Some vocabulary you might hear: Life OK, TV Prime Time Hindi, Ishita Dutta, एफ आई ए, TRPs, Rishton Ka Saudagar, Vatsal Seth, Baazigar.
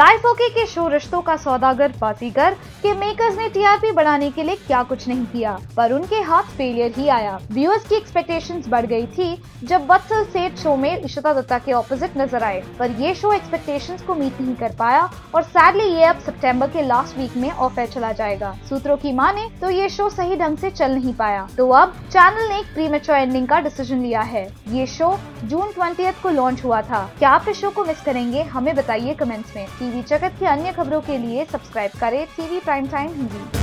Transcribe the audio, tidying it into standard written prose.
Life okay के show रिश्तों का सौदागर बाजीगर के मेकर्स ने टीआरपी बढ़ाने के लिए क्या कुछ नहीं किया, पर उनके हाथ फेलियर ही आया। व्यूअर्स की एक्सपेक्टेशंस बढ़ गई थी जब वत्सल सेठ शो में इशिता दत्ता के ऑपोजिट नजर आए, पर ये शो एक्सपेक्टेशंस को मीट नहीं कर पाया और सैडली ये अब सितंबर के लास्ट वीक में ऑफ एयर चला जाएगा। सूत्रों की माने तो ये शो सही ढंग से चल नहीं पाया, तो अब चैनल ने एक प्रीमेच्योर एंडिंग का डिसीजन लिया है। ये शो जून 20th को लॉन्च हुआ था। क्या आप इस शो को मिस करेंगे? हमें बताइए कमेंट्स में। टीवी जगत की अन्य खबरों के लिए सब्सक्राइब करें टीवी प्राइम टाइम हिंदी।